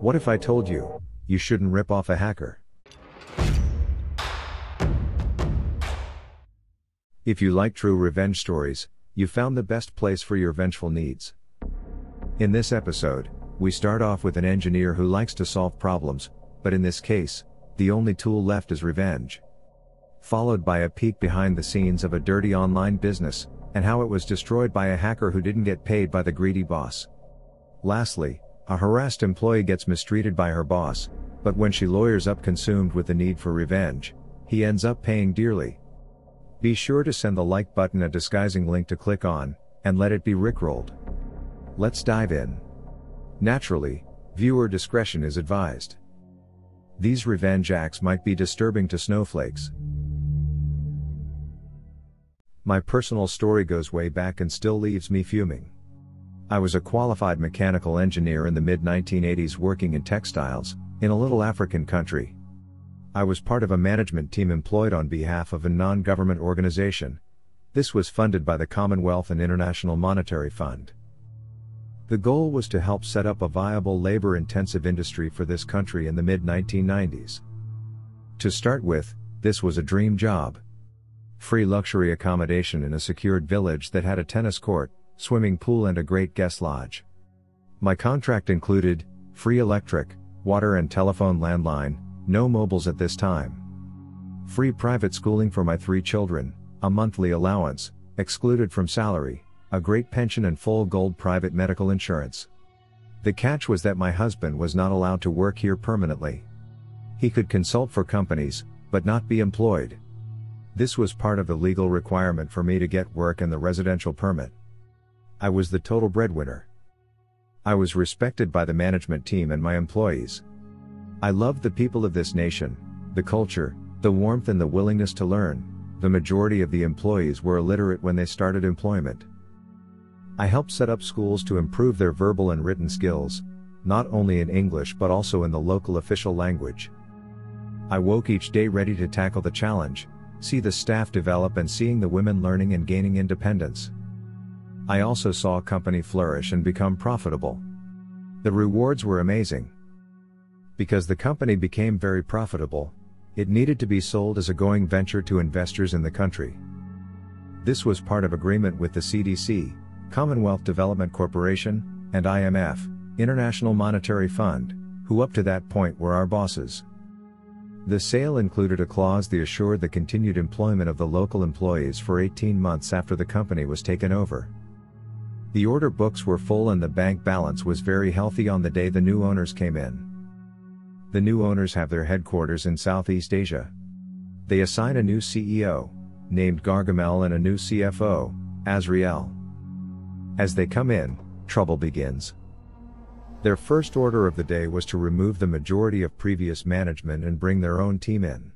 What if I told you, you shouldn't rip off a hacker? If you like true revenge stories, you found the best place for your vengeful needs. In this episode, we start off with an engineer who likes to solve problems, but in this case, the only tool left is revenge. Followed by a peek behind the scenes of a dirty online business, and how it was destroyed by a hacker who didn't get paid by the greedy boss. Lastly, a harassed employee gets mistreated by her boss, but when she lawyers up consumed with the need for revenge, he ends up paying dearly. Be sure to send the like button a disguising link to click on, and let it be rickrolled. Let's dive in. Naturally, viewer discretion is advised. These revenge acts might be disturbing to snowflakes. My personal story goes way back and still leaves me fuming. I was a qualified mechanical engineer in the mid-1980s working in textiles, in a little African country. I was part of a management team employed on behalf of a non-government organization. This was funded by the Commonwealth and International Monetary Fund. The goal was to help set up a viable labor-intensive industry for this country in the mid-1990s. To start with, this was a dream job. Free luxury accommodation in a secured village that had a tennis court, swimming pool and a great guest lodge. My contract included free electric, water and telephone landline, no mobiles at this time. Free private schooling for my 3 children, a monthly allowance, excluded from salary, a great pension and full gold private medical insurance. The catch was that my husband was not allowed to work here permanently. He could consult for companies, but not be employed. This was part of the legal requirement for me to get work and the residential permit. I was the total breadwinner. I was respected by the management team and my employees. I loved the people of this nation, the culture, the warmth and the willingness to learn. The majority of the employees were illiterate when they started employment. I helped set up schools to improve their verbal and written skills, not only in English but also in the local official language. I woke each day ready to tackle the challenge, see the staff develop and seeing the women learning and gaining independence. I also saw a company flourish and become profitable. The rewards were amazing. Because the company became very profitable, it needed to be sold as a going venture to investors in the country. This was part of agreement with the CDC, Commonwealth Development Corporation, and IMF, International Monetary Fund, who up to that point were our bosses. The sale included a clause that assured the continued employment of the local employees for 18 months after the company was taken over. The order books were full and the bank balance was very healthy on the day the new owners came in. The new owners have their headquarters in Southeast Asia. They assign a new CEO, named Gargamel, and a new CFO, Azriel. As they come in, trouble begins. Their first order of the day was to remove the majority of previous management and bring their own team in.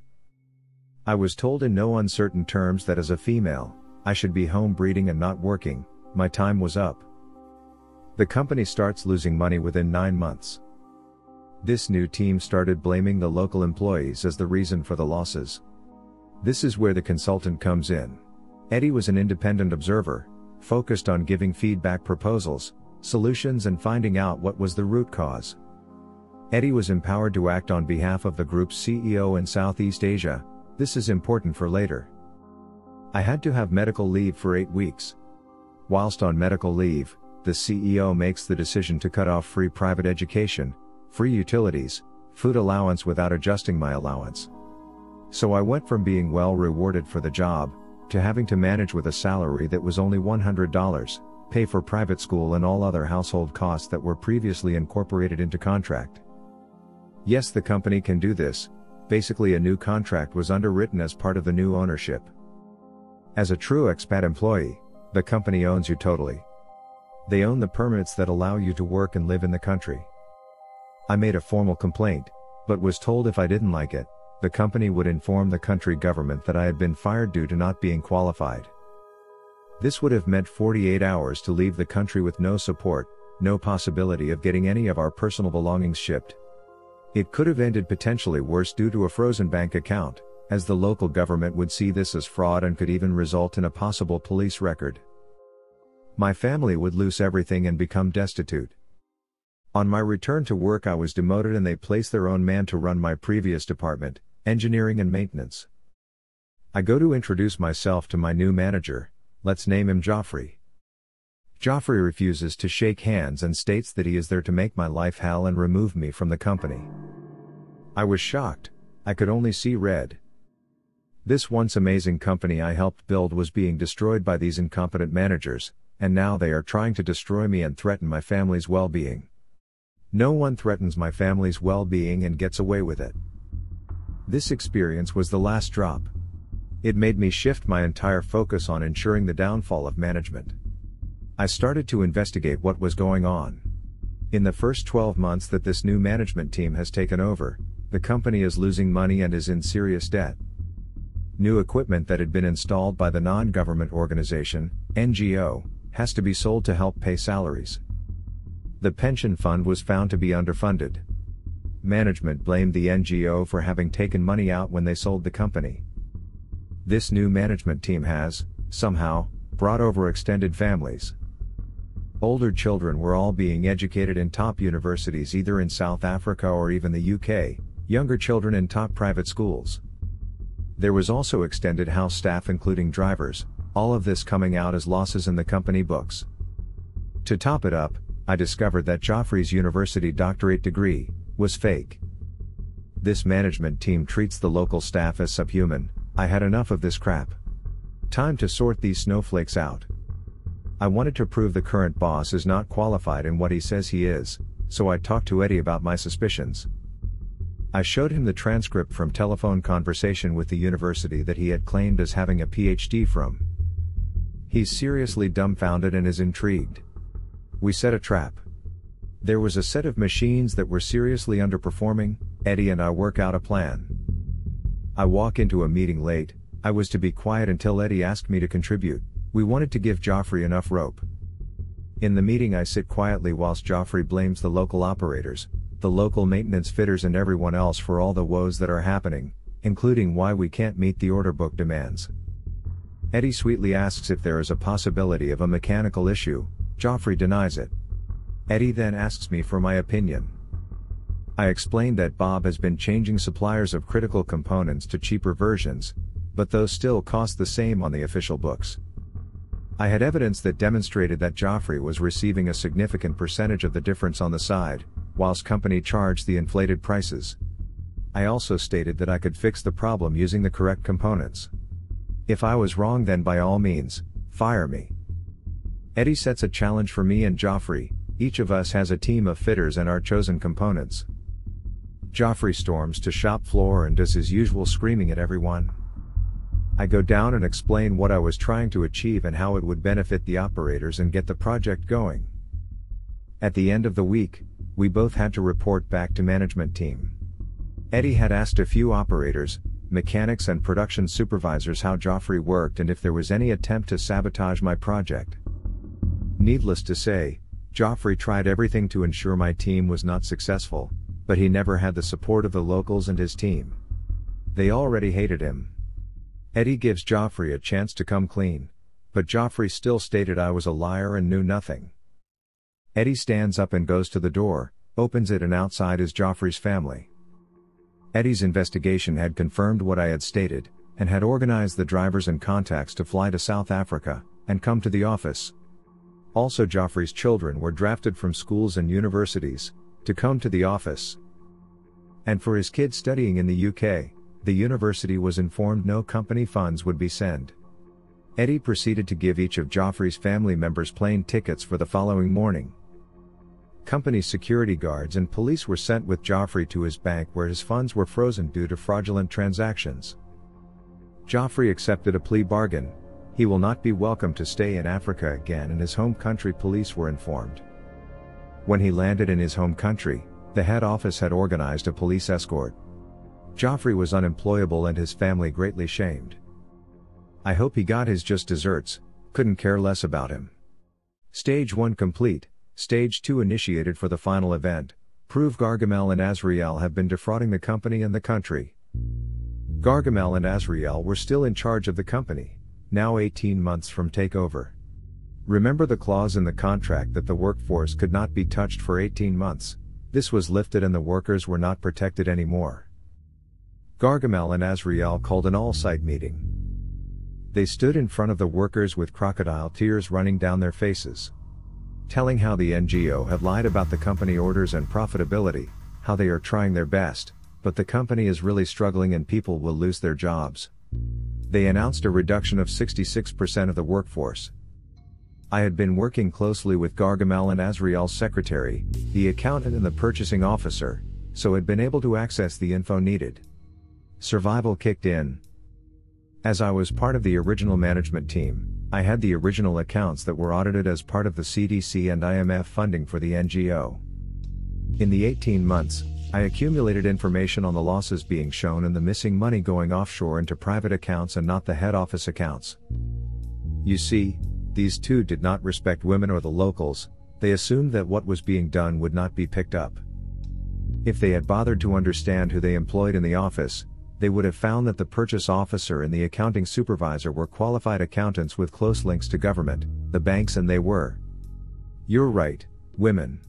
I was told in no uncertain terms that as a female, I should be home breeding and not working. My time was up. The company starts losing money within 9 months. This new team started blaming the local employees as the reason for the losses. This is where the consultant comes in. Eddie was an independent observer, focused on giving feedback, proposals, solutions and finding out what was the root cause. Eddie was empowered to act on behalf of the group's CEO in Southeast Asia. This is important for later. I had to have medical leave for 8 weeks. Whilst on medical leave, the CEO makes the decision to cut off free private education, free utilities, food allowance without adjusting my allowance. So I went from being well rewarded for the job, to having to manage with a salary that was only $100. Pay for private school and all other household costs that were previously incorporated into contract. Yes, the company can do this. Basically, a new contract was underwritten as part of the new ownership. As a true expat employee, the company owns you totally. They own the permits that allow you to work and live in the country. I made a formal complaint, but was told if I didn't like it, the company would inform the country government that I had been fired due to not being qualified. This would have meant 48 hours to leave the country with no support, no possibility of getting any of our personal belongings shipped. It could have ended potentially worse due to a frozen bank account, as the local government would see this as fraud and could even result in a possible police record. My family would lose everything and become destitute. On my return to work I was demoted and they placed their own man to run my previous department, engineering and maintenance. I go to introduce myself to my new manager, let's name him Joffrey. Joffrey refuses to shake hands and states that he is there to make my life hell and remove me from the company. I was shocked, I could only see red. This once amazing company I helped build was being destroyed by these incompetent managers, and now they are trying to destroy me and threaten my family's well-being. No one threatens my family's well-being and gets away with it. This experience was the last drop. It made me shift my entire focus on ensuring the downfall of management. I started to investigate what was going on. In the first 12 months that this new management team has taken over, the company is losing money and is in serious debt. New equipment that had been installed by the non-government organization, NGO, has to be sold to help pay salaries. The pension fund was found to be underfunded. Management blamed the NGO for having taken money out when they sold the company. This new management team has, somehow, brought over extended families. Older children were all being educated in top universities either in South Africa or even the UK, younger children in top private schools. There was also extended house staff including drivers, all of this coming out as losses in the company books. To top it up, I discovered that Joffrey's university doctorate degree was fake. This management team treats the local staff as subhuman. I had enough of this crap. Time to sort these snowflakes out. I wanted to prove the current boss is not qualified in what he says he is, so I talked to Eddie about my suspicions. I showed him the transcript from telephone conversation with the university that he had claimed as having a PhD from. He's seriously dumbfounded and is intrigued. We set a trap. There was a set of machines that were seriously underperforming. Eddie and I work out a plan. I walk into a meeting late. I was to be quiet until Eddie asked me to contribute. We wanted to give Joffrey enough rope. In the meeting I sit quietly whilst Joffrey blames the local operators, the local maintenance fitters and everyone else for all the woes that are happening, including why we can't meet the order book demands. Eddie sweetly asks if there is a possibility of a mechanical issue. Joffrey denies it. Eddie then asks me for my opinion. I explained that Bob has been changing suppliers of critical components to cheaper versions, but those still cost the same on the official books. I had evidence that demonstrated that Joffrey was receiving a significant percentage of the difference on the side, whilst company charged the inflated prices. I also stated that I could fix the problem using the correct components. If I was wrong then by all means, fire me. Eddie sets a challenge for me and Joffrey. Each of us has a team of fitters and our chosen components. Joffrey storms to shop floor and does his usual screaming at everyone. I go down and explain what I was trying to achieve and how it would benefit the operators and get the project going. At the end of the week, we both had to report back to management team. Eddie had asked a few operators, mechanics and production supervisors how Joffrey worked and if there was any attempt to sabotage my project. Needless to say, Joffrey tried everything to ensure my team was not successful, but he never had the support of the locals and his team. They already hated him. Eddie gives Joffrey a chance to come clean, but Joffrey still stated I was a liar and knew nothing. Eddie stands up and goes to the door, opens it and outside is Joffrey's family. Eddie's investigation had confirmed what I had stated, and had organized the drivers and contacts to fly to South Africa, and come to the office. Also Joffrey's children were drafted from schools and universities, to come to the office. And for his kids studying in the UK, the university was informed no company funds would be sent. Eddie proceeded to give each of Joffrey's family members plane tickets for the following morning. Company security guards and police were sent with Joffrey to his bank where his funds were frozen due to fraudulent transactions. Joffrey accepted a plea bargain. He will not be welcome to stay in Africa again and his home country police were informed. When he landed in his home country, the head office had organized a police escort. Joffrey was unemployable and his family greatly shamed. I hope he got his just desserts, couldn't care less about him. Stage 1 complete, Stage 2 initiated for the final event, prove Gargamel and Azriel have been defrauding the company and the country. Gargamel and Azriel were still in charge of the company. Now 18 months from takeover. Remember the clause in the contract that the workforce could not be touched for 18 months. This was lifted and the workers were not protected anymore. Gargamel and Azriel called an all-site meeting. They stood in front of the workers with crocodile tears running down their faces, telling how the NGO had lied about the company orders and profitability, how they are trying their best, but the company is really struggling and people will lose their jobs. They announced a reduction of 66% of the workforce. I had been working closely with Gargamel and Azriel's secretary, the accountant and the purchasing officer, so had been able to access the info needed. Survival kicked in. As I was part of the original management team, I had the original accounts that were audited as part of the CDC and IMF funding for the NGO. In the 18 months, I accumulated information on the losses being shown and the missing money going offshore into private accounts and not the head office accounts. You see, these two did not respect women or the locals. They assumed that what was being done would not be picked up. If they had bothered to understand who they employed in the office, they would have found that the purchase officer and the accounting supervisor were qualified accountants with close links to government, the banks, and they were. You're right, women.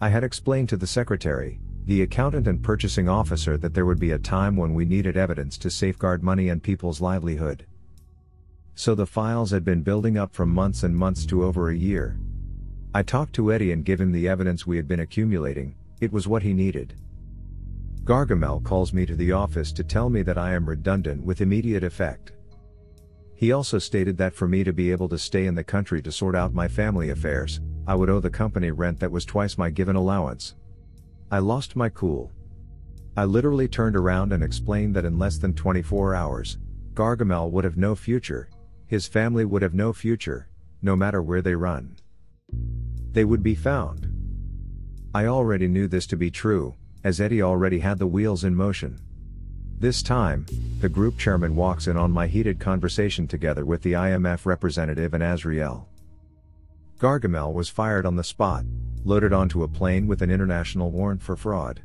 I had explained to the secretary, the accountant and purchasing officer that there would be a time when we needed evidence to safeguard money and people's livelihood. So the files had been building up from months and months to over a year. I talked to Eddie and gave him the evidence we had been accumulating. It was what he needed. Gargamel calls me to the office to tell me that I am redundant with immediate effect. He also stated that for me to be able to stay in the country to sort out my family affairs, I would owe the company rent that was twice my given allowance. I lost my cool. I literally turned around and explained that in less than 24 hours, Gargamel would have no future. His family would have no future, no matter where they run. They would be found. I already knew this to be true, as Eddie already had the wheels in motion. This time, the group chairman walks in on my heated conversation together with the IMF representative and Azriel. Gargamel was fired on the spot, loaded onto a plane with an international warrant for fraud.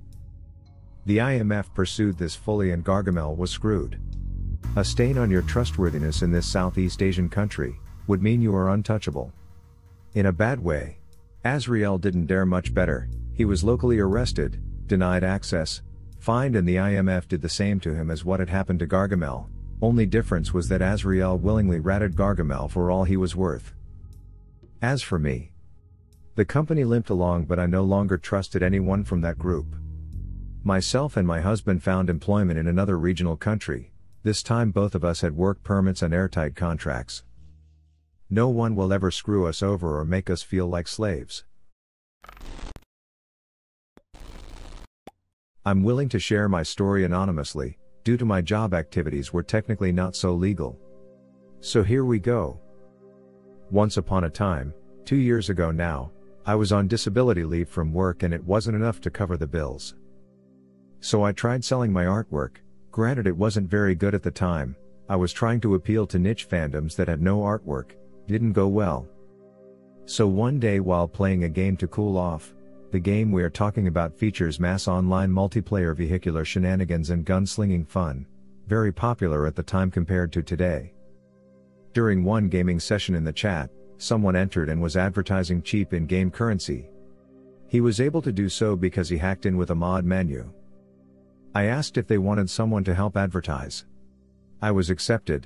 The IMF pursued this fully and Gargamel was screwed. A stain on your trustworthiness in this Southeast Asian country would mean you are untouchable. In a bad way. Azriel didn't dare much better. He was locally arrested, denied access, fined, and the IMF did the same to him as what had happened to Gargamel. Only difference was that Azriel willingly ratted Gargamel for all he was worth. As for me, the company limped along, but I no longer trusted anyone from that group. Myself and my husband found employment in another regional country. This time both of us had work permits and airtight contracts. No one will ever screw us over or make us feel like slaves. I'm willing to share my story anonymously, due to my job activities were technically not so legal. So here we go. Once upon a time, 2 years ago now, I was on disability leave from work and it wasn't enough to cover the bills. So I tried selling my artwork. Granted, it wasn't very good at the time. I was trying to appeal to niche fandoms that had no artwork. Didn't go well. So one day while playing a game to cool off, the game we are talking about features mass online multiplayer vehicular shenanigans and gunslinging fun, very popular at the time compared to today. During one gaming session in the chat, someone entered and was advertising cheap in-game currency. He was able to do so because he hacked in with a mod menu. I asked if they wanted someone to help advertise. I was accepted.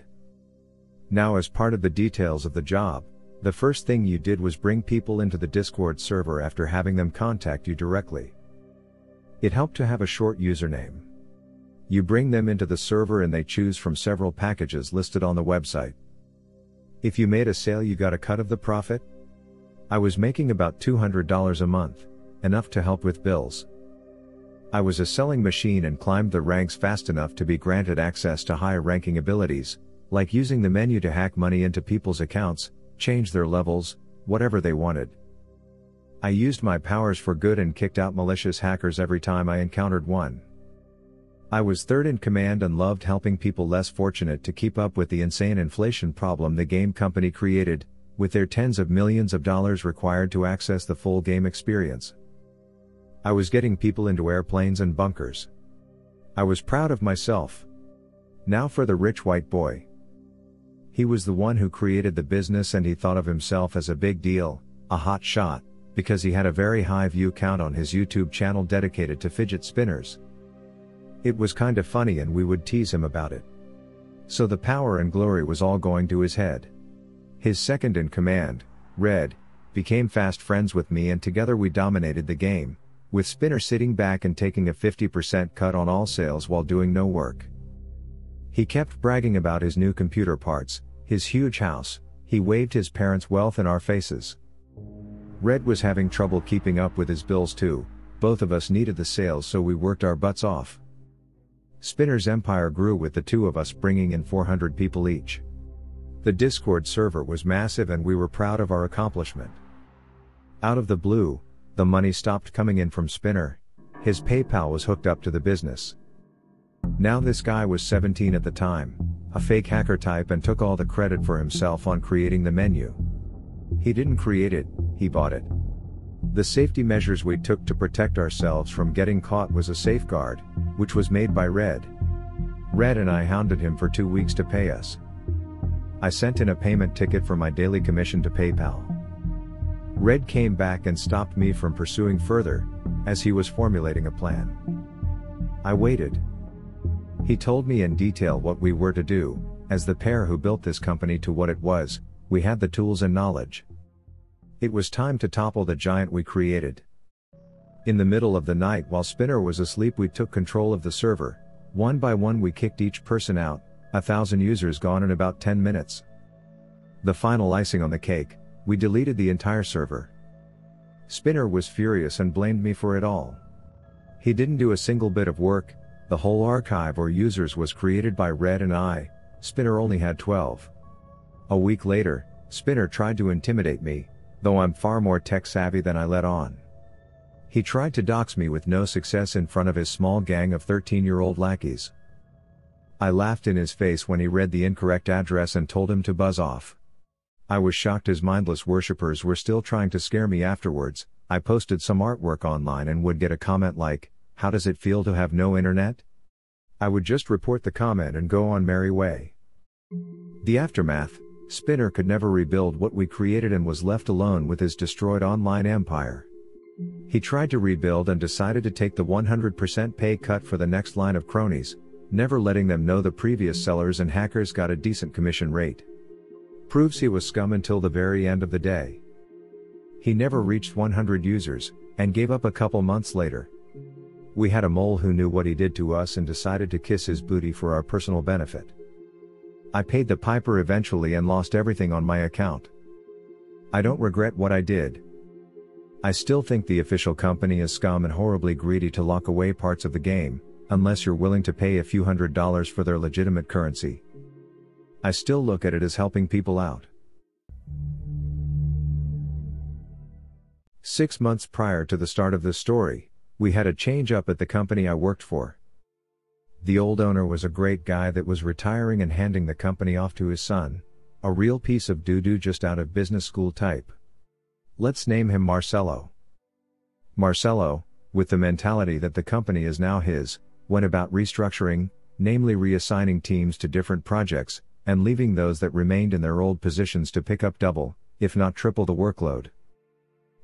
Now, as part of the details of the job, the first thing you did was bring people into the Discord server after having them contact you directly. It helped to have a short username. You bring them into the server and they choose from several packages listed on the website. If you made a sale, you got a cut of the profit. I was making about $200 a month, enough to help with bills. I was a selling machine and climbed the ranks fast enough to be granted access to high-ranking abilities, like using the menu to hack money into people's accounts, change their levels, whatever they wanted. I used my powers for good and kicked out malicious hackers every time I encountered one. I was third in command and loved helping people less fortunate to keep up with the insane inflation problem the game company created, with their tens of millions of dollars required to access the full game experience. I was getting people into airplanes and bunkers. I was proud of myself. Now for the rich white boy. He was the one who created the business, and he thought of himself as a big deal, a hot shot, because he had a very high view count on his YouTube channel dedicated to fidget spinners. It was kinda funny, and we would tease him about it. So the power and glory was all going to his head. His second in command, Red, became fast friends with me, and together we dominated the game, with Spinner sitting back and taking a 50% cut on all sales while doing no work. He kept bragging about his new computer parts, his huge house, he waved his parents' wealth in our faces. Red was having trouble keeping up with his bills too. Both of us needed the sales, so we worked our butts off. Spinner's empire grew with the two of us bringing in 400 people each. The Discord server was massive, and we were proud of our accomplishment. Out of the blue, the money stopped coming in from Spinner. His PayPal was hooked up to the business. Now this guy was 17 at the time, a fake hacker type, and took all the credit for himself on creating the menu. He didn't create it, he bought it. The safety measures we took to protect ourselves from getting caught was a safeguard, which was made by Red. Red and I hounded him for 2 weeks to pay us. I sent in a payment ticket for my daily commission to PayPal. Red came back and stopped me from pursuing further, as he was formulating a plan. I waited. He told me in detail what we were to do. As the pair who built this company to what it was, we had the tools and knowledge. It was time to topple the giant we created. In the middle of the night, while Spinner was asleep, we took control of the server. One by one we kicked each person out, 1,000 users gone in about 10 minutes. The final icing on the cake, we deleted the entire server. Spinner was furious and blamed me for it all. He didn't do a single bit of work. The whole archive or users was created by Red and I. Spinner only had 12. A week later, Spinner tried to intimidate me, though I'm far more tech-savvy than I let on. He tried to dox me with no success in front of his small gang of 13-year-old lackeys. I laughed in his face when he read the incorrect address and told him to buzz off. I was shocked his mindless worshippers were still trying to scare me afterwards. I posted some artwork online and would get a comment like, "How does it feel to have no internet?" I would just report the comment and go on merry way. The aftermath: Spinner could never rebuild what we created and was left alone with his destroyed online empire. He tried to rebuild and decided to take the 100% pay cut for the next line of cronies, never letting them know the previous sellers and hackers got a decent commission rate. Proves he was scum until the very end of the day. He never reached 100 users, and gave up a couple months later. We had a mole who knew what he did to us and decided to kiss his booty for our personal benefit. I paid the piper eventually and lost everything on my account. I don't regret what I did. I still think the official company is scum and horribly greedy to lock away parts of the game, unless you're willing to pay a few $100s for their legitimate currency. I still look at it as helping people out. 6 months prior to the start of this story, we had a change up at the company I worked for. The old owner was a great guy that was retiring and handing the company off to his son, a real piece of doo-doo just out of business school type. Let's name him Marcelo. Marcelo, with the mentality that the company is now his, went about restructuring, namely reassigning teams to different projects, and leaving those that remained in their old positions to pick up double, if not triple the workload.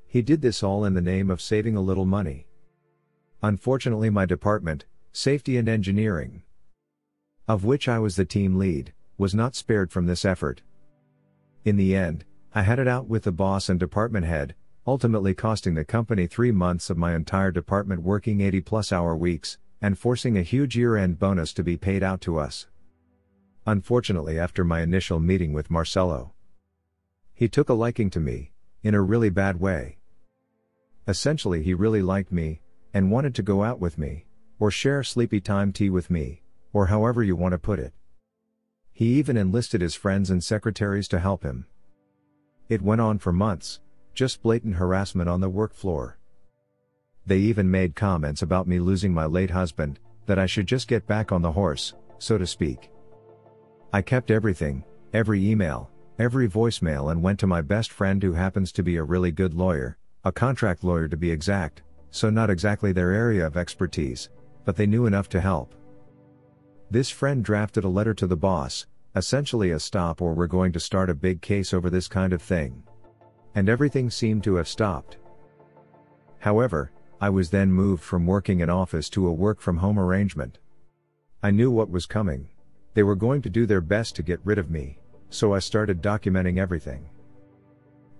He did this all in the name of saving a little money. Unfortunately, my department, Safety and Engineering, of which I was the team lead, was not spared from this effort. In the end, I had it out with the boss and department head, ultimately costing the company 3 months of my entire department working 80-plus-hour weeks, and forcing a huge year-end bonus to be paid out to us. Unfortunately, after my initial meeting with Marcelo, he took a liking to me, in a really bad way. Essentially, he really liked me, and wanted to go out with me, or share sleepy time tea with me, or however you want to put it. He even enlisted his friends and secretaries to help him. It went on for months, just blatant harassment on the work floor. They even made comments about me losing my late husband, that I should just get back on the horse, so to speak. I kept everything, every email, every voicemail, and went to my best friend, who happens to be a really good lawyer, a contract lawyer to be exact, so not exactly their area of expertise, but they knew enough to help. This friend drafted a letter to the boss, essentially a stop or we're going to start a big case over this kind of thing. And everything seemed to have stopped. However, I was then moved from working in office to a work-from-home arrangement. I knew what was coming. They were going to do their best to get rid of me, so I started documenting everything.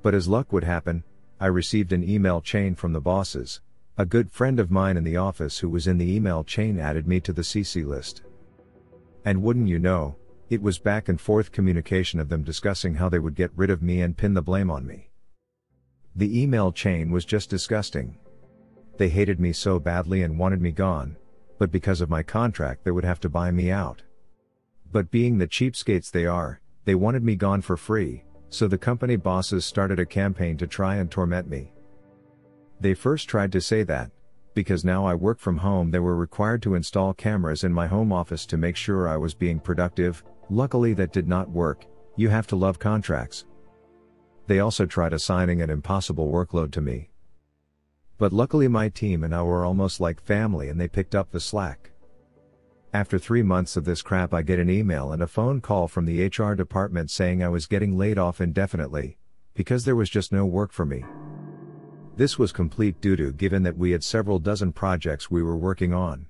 But as luck would happen, I received an email chain from the bosses. A good friend of mine in the office who was in the email chain added me to the CC list. And wouldn't you know, it was back and forth communication of them discussing how they would get rid of me and pin the blame on me. The email chain was just disgusting. They hated me so badly and wanted me gone, but because of my contract they would have to buy me out. But being the cheapskates they are, they wanted me gone for free, so the company bosses started a campaign to try and torment me. They first tried to say that, because now I work from home they were required to install cameras in my home office to make sure I was being productive. Luckily that did not work. You have to love contracts. They also tried assigning an impossible workload to me. But luckily my team and I were almost like family and they picked up the slack. After 3 months of this crap I get an email and a phone call from the HR department saying I was getting laid off indefinitely, because there was just no work for me. This was complete doo-doo given that we had several dozen projects we were working on.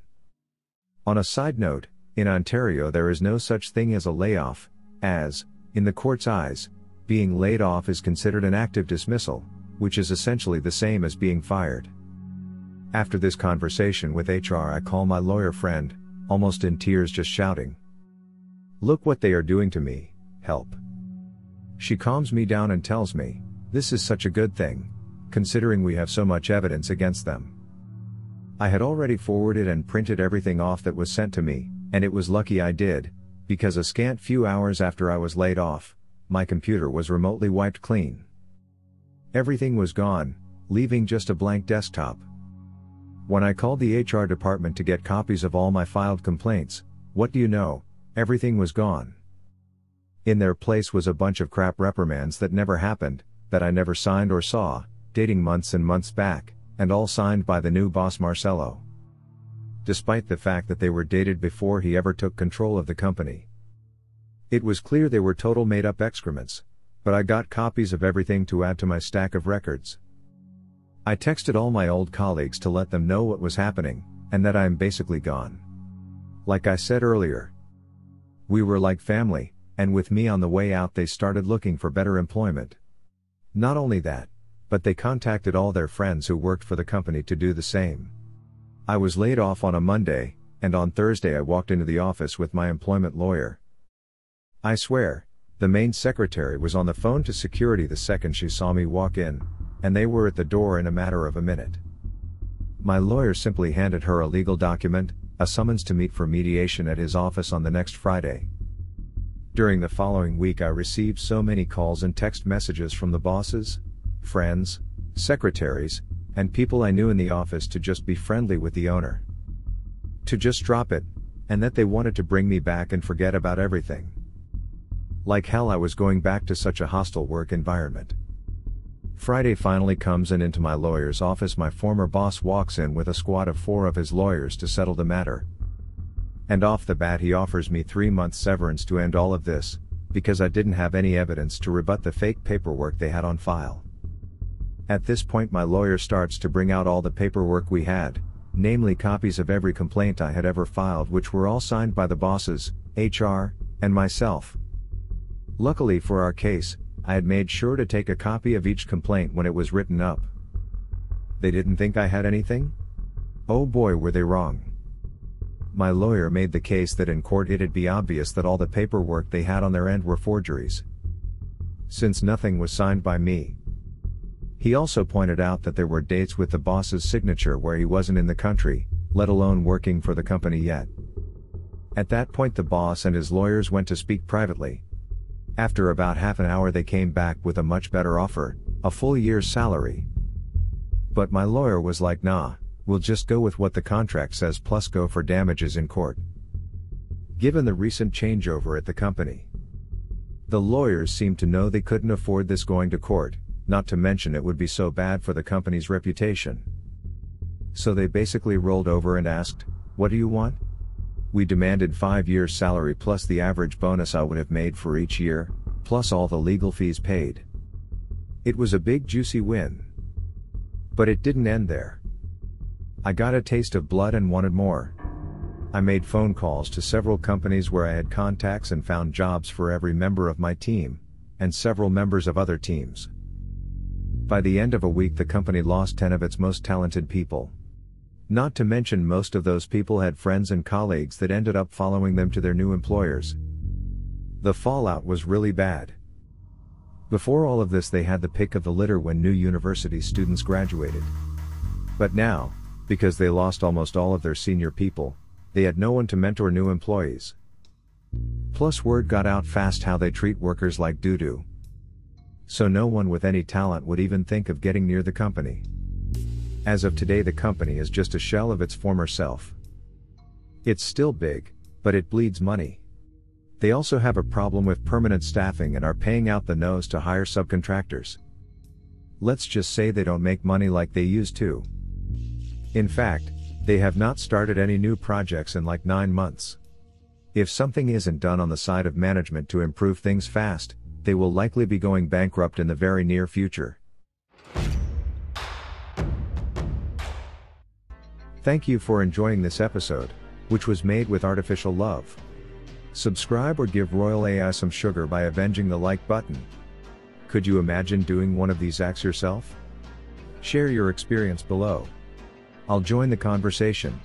On a side note, in Ontario there is no such thing as a layoff, as, in the court's eyes, being laid off is considered an active dismissal, which is essentially the same as being fired. After this conversation with HR I call my lawyer friend, almost in tears just shouting, "Look what they are doing to me, help." She calms me down and tells me, "This is such a good thing, considering we have so much evidence against them." I had already forwarded and printed everything off that was sent to me, and it was lucky I did, because a scant few hours after I was laid off, my computer was remotely wiped clean. Everything was gone, leaving just a blank desktop. When I called the HR department to get copies of all my filed complaints, what do you know, everything was gone. In their place was a bunch of crap reprimands that never happened, that I never signed or saw, dating months and months back, and all signed by the new boss Marcelo. Despite the fact that they were dated before he ever took control of the company. It was clear they were total made-up excrements, but I got copies of everything to add to my stack of records. I texted all my old colleagues to let them know what was happening, and that I'm basically gone. Like I said earlier, we were like family, and with me on the way out they started looking for better employment. Not only that, but they contacted all their friends who worked for the company to do the same. I was laid off on a Monday, and on Thursday I walked into the office with my employment lawyer. I swear, the main secretary was on the phone to security the second she saw me walk in, and they were at the door in a matter of a minute. My lawyer simply handed her a legal document, a summons to meet for mediation at his office on the next Friday. During the following week I received so many calls and text messages from the bosses, friends, secretaries, and people I knew in the office to just be friendly with the owner. To just drop it, and that they wanted to bring me back and forget about everything. Like hell I was going back to such a hostile work environment. Friday finally comes and into my lawyer's office my former boss walks in with a squad of 4 of his lawyers to settle the matter. And off the bat he offers me 3 months severance to end all of this, because I didn't have any evidence to rebut the fake paperwork they had on file. At this point my lawyer starts to bring out all the paperwork we had, namely copies of every complaint I had ever filed which were all signed by the bosses, HR, and myself. Luckily for our case, I had made sure to take a copy of each complaint when it was written up. They didn't think I had anything? Oh boy were they wrong. My lawyer made the case that in court it'd be obvious that all the paperwork they had on their end were forgeries, since nothing was signed by me. He also pointed out that there were dates with the boss's signature where he wasn't in the country, let alone working for the company yet. At that point the boss and his lawyers went to speak privately. After about half an hour they came back with a much better offer, a full year's salary. But my lawyer was like, "Nah, we'll just go with what the contract says plus go for damages in court." Given the recent changeover at the company, the lawyers seemed to know they couldn't afford this going to court. Not to mention it would be so bad for the company's reputation. So they basically rolled over and asked, "What do you want? We demanded 5 years' salary plus the average bonus I would have made for each year, plus all the legal fees paid. It was a big juicy win. But it didn't end there. I got a taste of blood and wanted more. I made phone calls to several companies where I had contacts and found jobs for every member of my team, and several members of other teams. By the end of a week the company lost 10 of its most talented people. Not to mention most of those people had friends and colleagues that ended up following them to their new employers. The fallout was really bad. Before all of this they had the pick of the litter when new university students graduated. But now, because they lost almost all of their senior people, they had no one to mentor new employees. Plus word got out fast how they treat workers like doo-doo. So no one with any talent would even think of getting near the company. As of today the company is just a shell of its former self. It's still big, but it bleeds money. They also have a problem with permanent staffing and are paying out the nose to hire subcontractors. Let's just say they don't make money like they used to. In fact, they have not started any new projects in like 9 months. If something isn't done on the side of management to improve things fast, they will likely be going bankrupt in the very near future. Thank you for enjoying this episode, which was made with artificial love. Subscribe or give Royal AI some sugar by avenging the like button. Could you imagine doing one of these acts yourself? Share your experience below. I'll join the conversation.